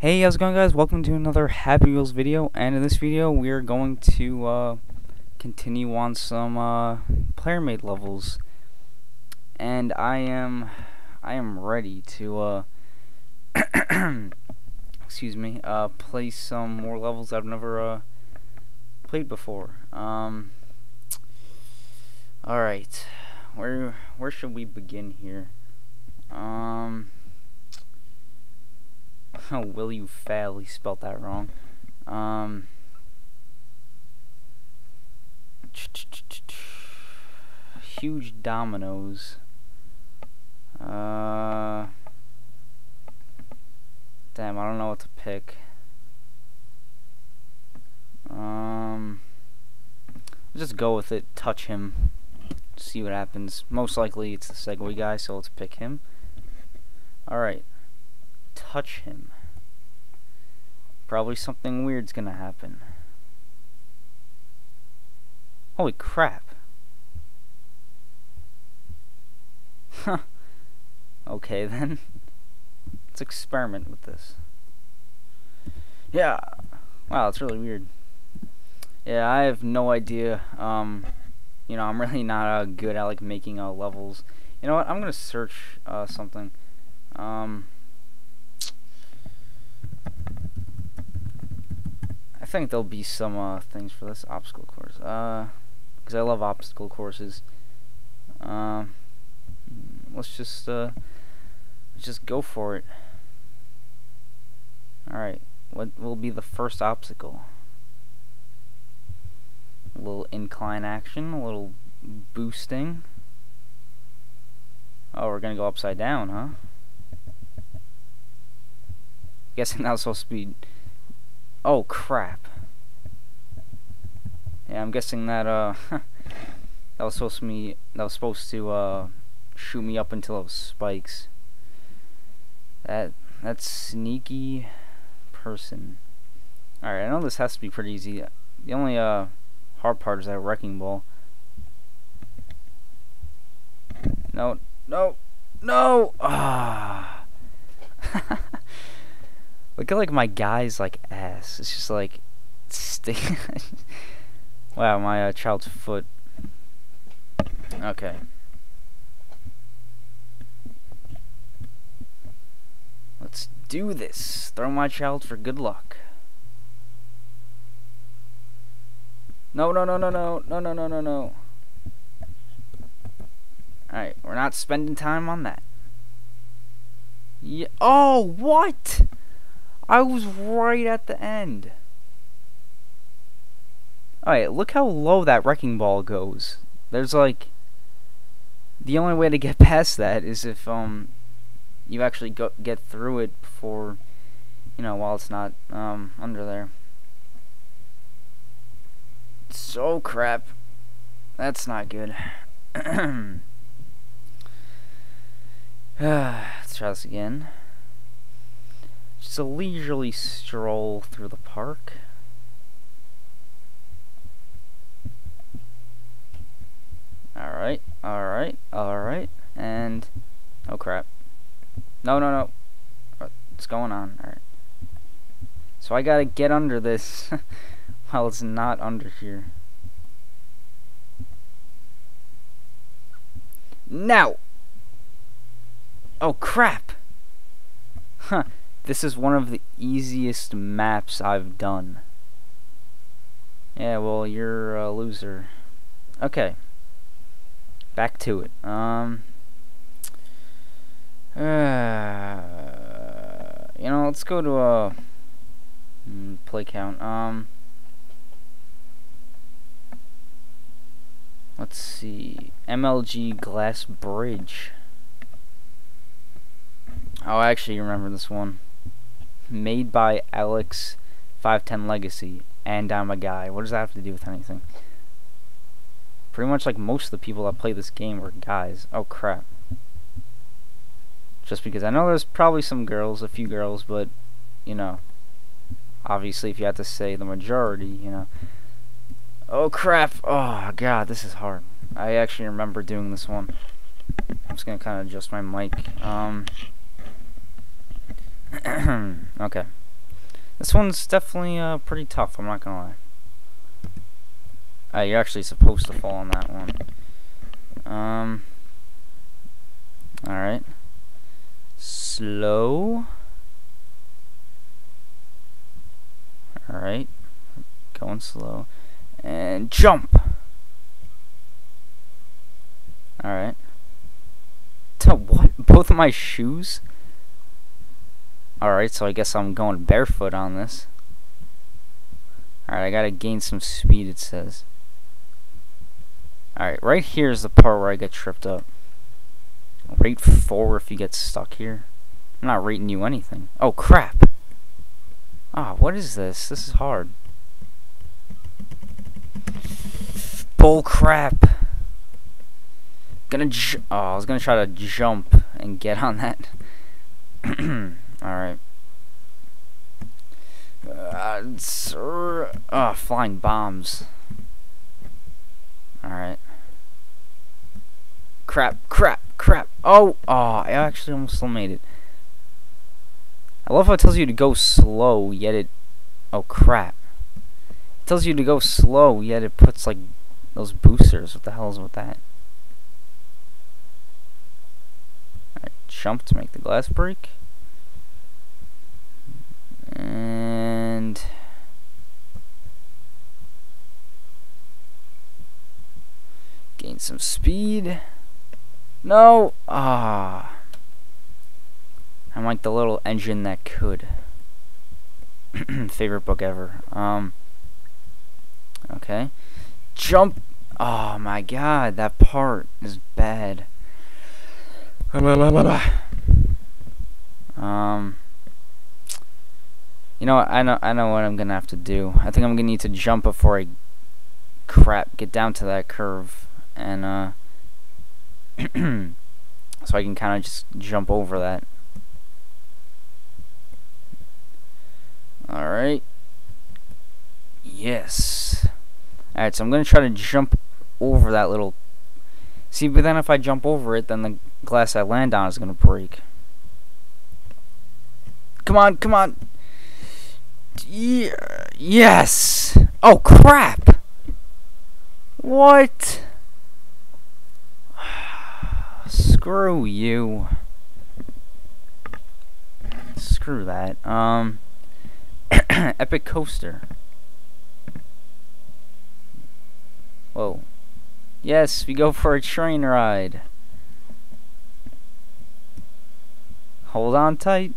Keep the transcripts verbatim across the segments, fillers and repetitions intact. Hey, how's it going, guys? Welcome to another Happy Wheels video, and in this video we are going to uh, continue on some uh, player made levels, and I am I am ready to uh, excuse me uh, play some more levels I've never uh, played before. Um, all right, where where should we begin here? Um. Oh, will you fail? He spelled that wrong. Um, huge dominoes. Uh, damn, I don't know what to pick. Um, I'll just go with it. Touch him. See what happens. Most likely, it's the Segway guy, so let's pick him. All right. Touch him. Probably something weird's gonna happen. Holy crap. Huh. Okay then. Let's experiment with this. Yeah. Wow, it's really weird. Yeah, I have no idea. Um, you know, I'm really not uh, good at like making uh, levels. You know what? I'm gonna search uh, something. Um. I think there'll be some uh, things for this obstacle course, uh, because I love obstacle courses. Uh, let's just uh, let's just go for it. All right, what will be the first obstacle? A little incline action, a little boosting. Oh, we're gonna go upside down, huh? Guessing that was supposed to be. Oh crap! Yeah, I'm guessing that uh, that was supposed to me. That was supposed to uh, shoot me up into those spikes. That that sneaky person. All right, I know this has to be pretty easy. The only uh hard part is that wrecking ball. No, no, no! Ah. Look at like my guy's like ass. It's just like sticking. Wow, my uh, child's foot. Okay. Let's do this. Throw my child for good luck. No, no, no, no, no, no, no, no, no, no. All right, we're not spending time on that. Yeah. Oh, what? I was right at the end. Alright, look how low that wrecking ball goes. There's like... The only way to get past that is if um, you actually go get through it before... You know, while it's not um, under there. So crap. That's not good. Let's try this again. Just a leisurely stroll through the park. Alright, alright, alright, and... Oh crap. No, no, no. What's going on? Alright. So I gotta get under this while it's not under here. Now! Oh crap! Huh. This is one of the easiest maps I've done. Yeah, well, you're a loser. Okay. Back to it. Um. Uh, you know, let's go to a play count. Um. Let's see. M L G Glass Bridge. Oh, I actually remember this one. Made by Alex five ten Legacy, and I'm a guy. What does that have to do with anything? Pretty much like most of the people that play this game are guys. Oh crap. Just because I know there's probably some girls, a few girls, but you know, obviously if you had to say the majority, you know. Oh crap. Oh god, this is hard. I actually remember doing this one. I'm just gonna kinda adjust my mic. Um Okay. This one's definitely uh, pretty tough, I'm not gonna lie. Uh, you're actually supposed to fall on that one. Um, Alright. Slow. Alright. Going slow. And jump! Alright. To what? Both of my shoes? Alright, so I guess I'm going barefoot on this. Alright, I gotta gain some speed, it says. Alright, right here is the part where I get tripped up. Rate four if you get stuck here. I'm not rating you anything. Oh, crap! Ah, what is this? This is hard. Bull crap! Gonna j- oh, I was gonna try to jump and get on that. Alright. Uh, oh, flying bombs. Alright. Crap, crap, crap. Oh, oh, I actually almost made it. I love how it tells you to go slow, yet it... Oh, crap. It tells you to go slow, yet it puts, like, those boosters. What the hell is with that? Alright, jump to make the glass break. And... gain some speed. No! Ah. I'm like the little engine that could. Favorite book ever. Um. Okay. Jump! Oh my god, that part is bad. Um. You know what, I know I know what I'm gonna have to do. I think I'm gonna need to jump before I crap get down to that curve, and uh so I can kinda just jump over that. Alright. Yes. Alright, so I'm gonna try to jump over that little, see, but then if I jump over it, then the glass I land on is gonna break. Come on, come on. Yeah. Yes! Oh, crap! What? Screw you. Screw that. Um, Epic Coaster. Whoa. Yes, we go for a train ride. Hold on tight.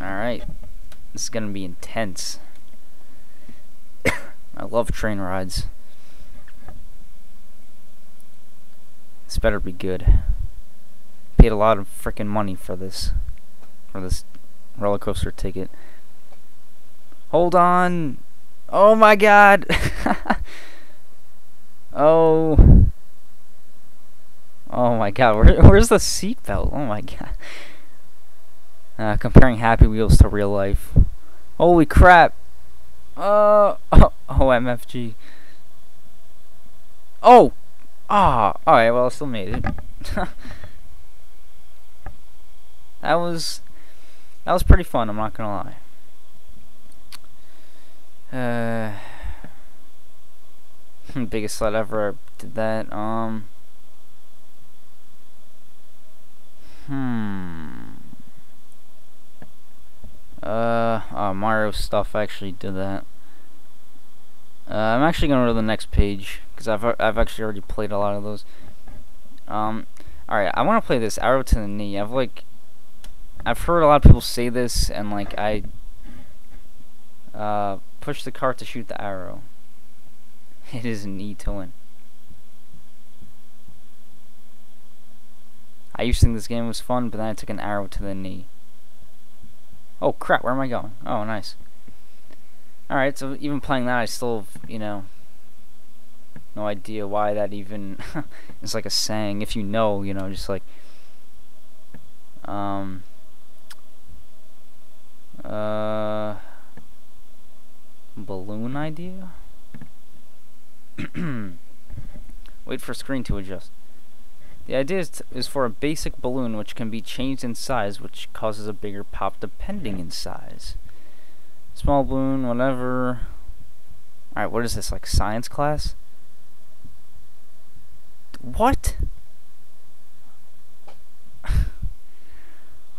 Alright. This is gonna be intense. I love train rides. This better be good. Paid a lot of frickin' money for this, for this roller coaster ticket. Hold on! Oh my god! Oh! Oh my god! Where, where's the seatbelt? Oh my god! Uh, comparing Happy Wheels to real life. Holy crap! Uh, oh, O M F G. Oh! Ah! Oh, alright, well, I still made it. That was... that was pretty fun, I'm not gonna lie. Uh... Biggest sled ever did that, um... Hmm... Uh, oh, Mario stuff, I actually did that. Uh, I'm actually going to go to the next page, because I've, I've actually already played a lot of those. Um, alright, I want to play this, Arrow to the Knee. I've, like, I've heard a lot of people say this, and, like, I, uh, push the cart to shoot the arrow. It is knee to win. I used to think this game was fun, but then I took an arrow to the knee. Oh crap, where am I going? Oh, nice. Alright, so even playing that, I still have, you know, no idea why that even is like a saying. If you know, you know, just like, um, uh, balloon idea? Wait for screen to adjust. The idea is, t is for a basic balloon which can be changed in size, which causes a bigger pop depending in size. Small balloon, whatever. Alright, what is this, like science class? What?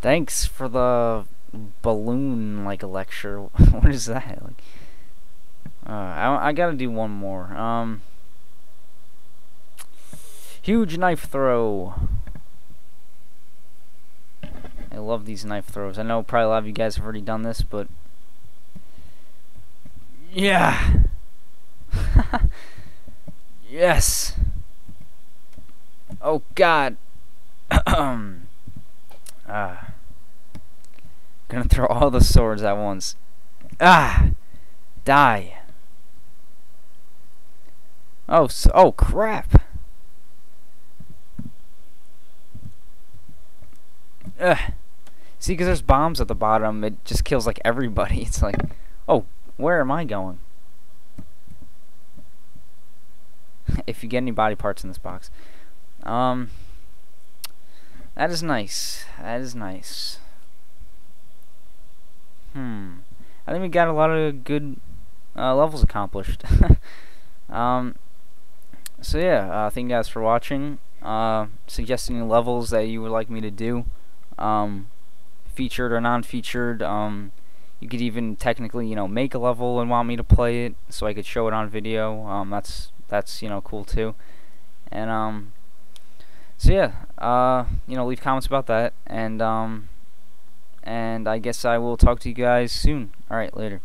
Thanks for the balloon, like, lecture. What is that? Like, uh, I, I gotta do one more. Um, huge knife throw. I love these knife throws. I know probably a lot of you guys have already done this, but yeah. Yes. Oh God. Um. Ah. Gonna throw all the swords at once. Ah. Die. Oh. So, oh crap. Ugh. See, because there's bombs at the bottom, it just kills like everybody. It's like, oh, where am I going? If you get any body parts in this box. Um, that is nice. That is nice. Hmm. I think we got a lot of good uh, levels accomplished. um, so yeah, uh, thank you guys for watching. Uh, suggesting levels that you would like me to do. Um, featured or non-featured. Um, you could even technically, you know, make a level and want me to play it so I could show it on video. Um, that's that's you know, cool too. And um, so yeah, uh, you know, leave comments about that. And um, and I guess I will talk to you guys soon. All right, later.